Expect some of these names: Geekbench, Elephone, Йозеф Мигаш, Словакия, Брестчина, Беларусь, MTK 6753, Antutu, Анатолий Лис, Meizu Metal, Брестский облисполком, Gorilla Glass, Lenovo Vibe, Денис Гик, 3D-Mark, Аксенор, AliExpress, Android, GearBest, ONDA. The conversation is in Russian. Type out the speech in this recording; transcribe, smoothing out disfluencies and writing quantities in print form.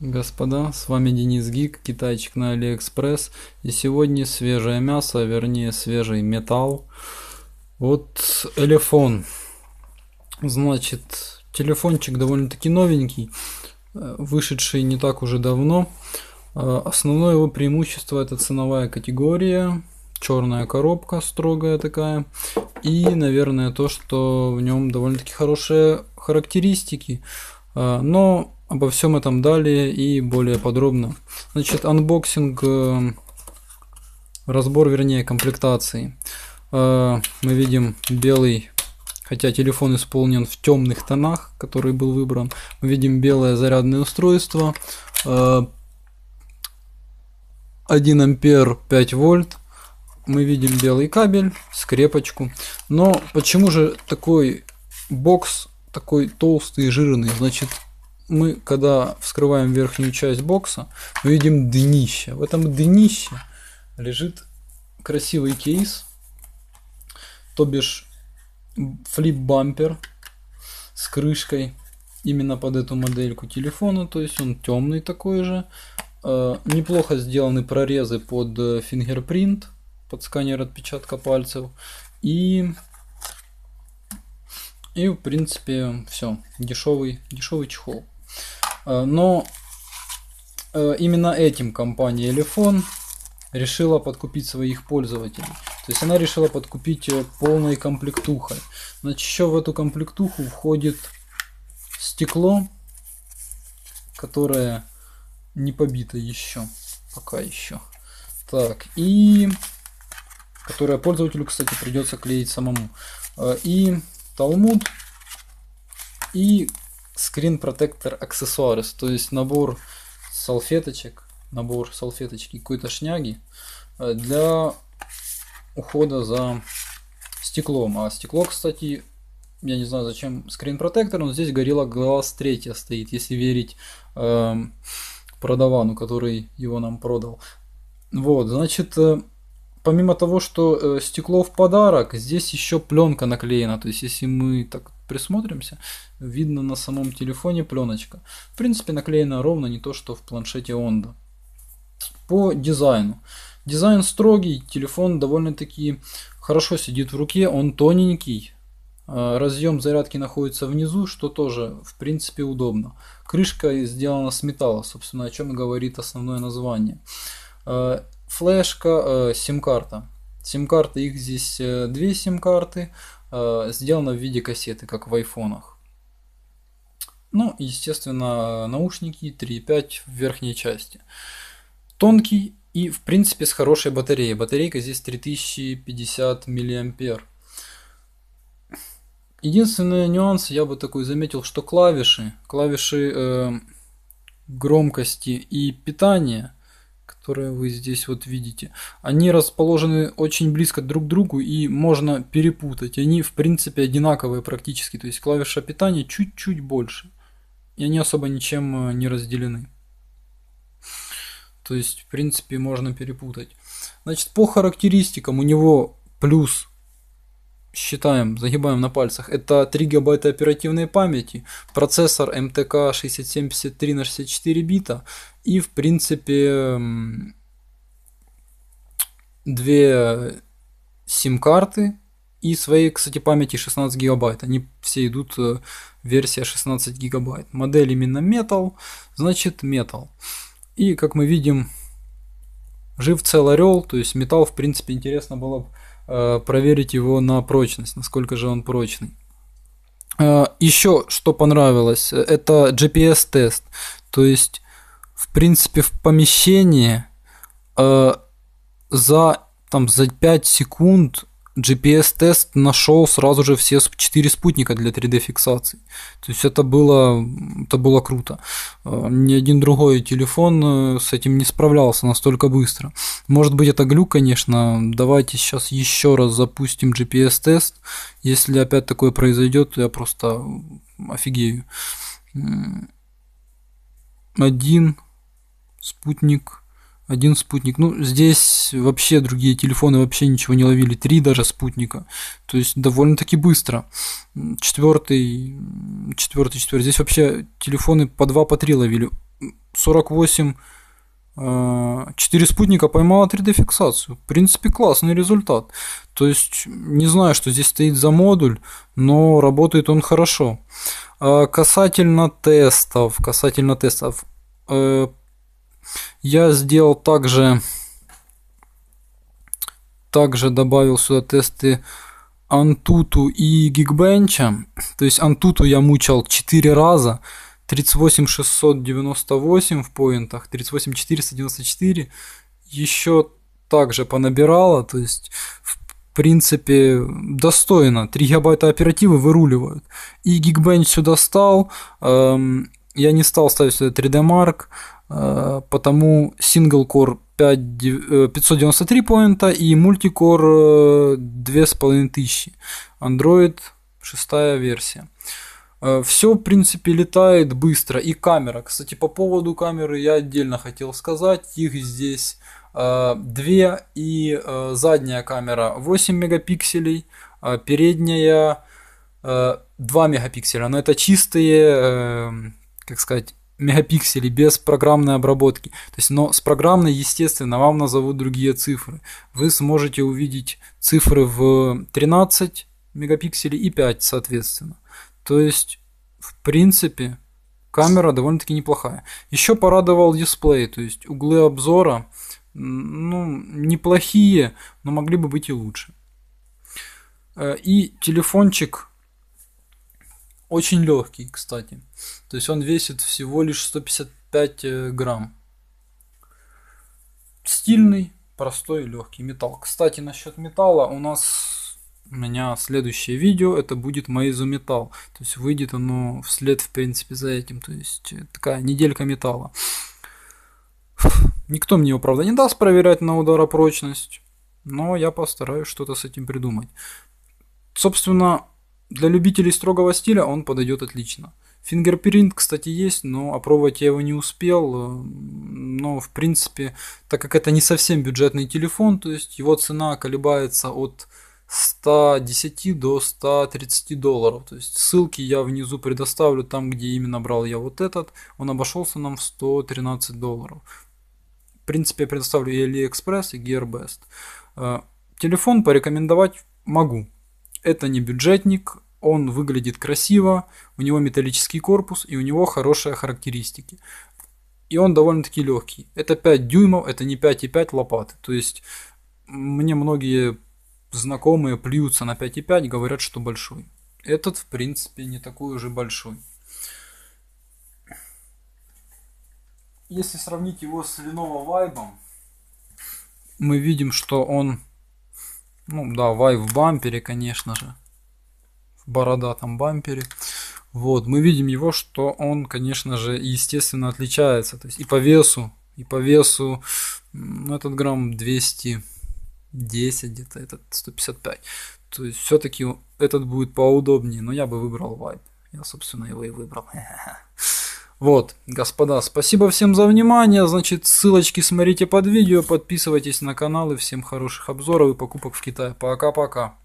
Господа, с вами Денис Гик, китайчик на AliExpress, и сегодня свежее мясо, вернее свежий металл от Elephone. Значит, телефончик довольно-таки новенький, вышедший не так уже давно. Основное его преимущество — это ценовая категория, черная коробка строгая такая, и, наверное, то, что в нем довольно-таки хорошие характеристики. Но обо всем этом далее и более подробно. Значит, анбоксинг, разбор, вернее, комплектации. Мы видим белый, хотя телефон исполнен в темных тонах, который был выбран. Мы видим белое зарядное устройство, 1 ампер, 5 вольт. Мы видим белый кабель, скрепочку. Но почему же такой бокс такой толстый и жирный? Значит, мы когда вскрываем верхнюю часть бокса, мы видим днище. В этом днище лежит красивый кейс, то бишь флип-бампер с крышкой именно под эту модельку телефона, то есть он темный такой же. Неплохо сделаны прорезы под фингерпринт, под сканер отпечатка пальцев, и в принципе все. Дешевый чехол. Но именно этим компания Elephone решила подкупить своих пользователей. То есть она решила подкупить полной комплектухой. Значит, еще в эту комплектуху входит стекло, которое не побито еще, пока еще. Так, и которое пользователю, кстати, придется клеить самому. И талмуд, и Screen Protector Accessories, то есть набор салфеточек, какой-то шняги для ухода за стеклом. А стекло, кстати, я не знаю, зачем Screen Protector, но здесь Gorilla Glass 3 стоит, если верить продавану, который его нам продал. Вот, значит, помимо того, что стекло в подарок, здесь еще пленка наклеена. То есть, если мы так присмотримся, видно на самом телефоне пленочка. В принципе, наклеена ровно, не то что в планшете ONDA. По дизайну. Дизайн строгий, телефон довольно-таки хорошо сидит в руке, он тоненький. Разъем зарядки находится внизу, что тоже, в принципе, удобно. Крышка сделана с металла, собственно, о чем и говорит основное название. Флешка, сим-карта. Сим-карты, их здесь две сим-карты, сделано в виде кассеты, как в айфонах. Ну, естественно, наушники 3.5 в верхней части. Тонкий и, в принципе, с хорошей батареей. Батарейка здесь 3050 миллиампер. Единственный нюанс, я бы такой заметил, что клавиши громкости и питания, которые вы здесь вот видите, они расположены очень близко друг к другу и можно перепутать. Они, в принципе, одинаковые практически, то есть клавиша питания чуть-чуть больше, и они особо ничем не разделены. То есть, в принципе, можно перепутать. Значит, по характеристикам у него плюс, считаем, загибаем на пальцах, это 3 гигабайта оперативной памяти, процессор MTK 6753 на 64 бита и, в принципе, 2 сим-карты и своей, кстати, памяти 16 гигабайт. Они все идут, версия 16 гигабайт. Модель именно Metal, значит Metal. И, как мы видим, жив цел орел, то есть металл, в принципе, интересно было бы проверить его на прочность, насколько же он прочный. Еще что понравилось, это GPS тест, то есть, в принципе, в помещении за 5 секунд GPS тест нашел сразу же все 4 спутника для 3D фиксации. То есть это было круто. Ни один другой телефон с этим не справлялся настолько быстро. Может быть, это глюк, конечно. Давайте сейчас еще раз запустим GPS тест. Если опять такое произойдет, я просто офигею. 1 спутник. Ну, здесь вообще другие телефоны вообще ничего не ловили. 3 даже спутника. То есть довольно-таки быстро. Четвертый. Здесь вообще телефоны по 2, по 3 ловили. 48 4 спутника поймала 3D-фиксацию. В принципе, классный результат. То есть, не знаю, что здесь стоит за модуль, но работает он хорошо. Касательно тестов, я сделал также добавил сюда тесты Antutu и Geekbench. То есть Antutu я мучал 4 раза. 38698 в поинтах, 38494 еще также понабирала, то есть в принципе достойно. 3 гигабайта оперативы выруливают. И Geekbench сюда стал, я не стал ставить сюда 3D-Mark, потому Single Core 593 поинта и Multicore 2500. Android 6 версия. Все, в принципе, летает быстро. И камера. Кстати, по поводу камеры я отдельно хотел сказать. Их здесь 2. И задняя камера 8 мегапикселей. Передняя 2 мегапикселя. Но это чистые, как сказать, мегапиксели без программной обработки. То есть, но с программной, естественно, вам назовут другие цифры. Вы сможете увидеть цифры в 13 мегапикселей и 5, соответственно. То есть, в принципе, камера довольно-таки неплохая. Еще порадовал дисплей, то есть углы обзора, ну, неплохие, но могли бы быть и лучше. И телефончик очень легкий, кстати. То есть он весит всего лишь 155 грамм. Стильный, простой, легкий металл. Кстати, насчет металла у меня следующее видео, это будет Meizu Metal. То есть выйдет оно вслед, в принципе, за этим. То есть такая неделька металла. Никто мне его, правда, не даст проверять на ударопрочность. Но я постараюсь что-то с этим придумать. Собственно, для любителей строгого стиля он подойдет отлично. Фингерпринт, кстати, есть, но опробовать я его не успел. Но, в принципе, так как это не совсем бюджетный телефон, то есть его цена колебается от 110 до 130 долларов. То есть ссылки я внизу предоставлю, там, где именно брал я вот этот. Он обошелся нам в 113 долларов. В принципе, я предоставлю и AliExpress, и GearBest. Телефон порекомендовать могу. Это не бюджетник, он выглядит красиво, у него металлический корпус и у него хорошие характеристики. И он довольно-таки легкий. Это 5 дюймов, это не 5,5 лопаты. То есть мне многие знакомые плюются на 5,5, говорят, что большой. Этот, в принципе, не такой уже большой. Если сравнить его с Lenovo Vibe, мы видим, что он, ну да, Vibe в бампере, конечно же, в бородатом бампере. Вот, мы видим его, что он, конечно же, естественно, отличается. То есть и по весу, ну, этот грамм 210 где-то, этот 155. То есть все-таки этот будет поудобнее, но я бы выбрал Vibe. Я, собственно, его и выбрал. Вот, господа, спасибо всем за внимание. Значит, ссылочки смотрите под видео, подписывайтесь на канал и всем хороших обзоров и покупок в Китае. Пока-пока.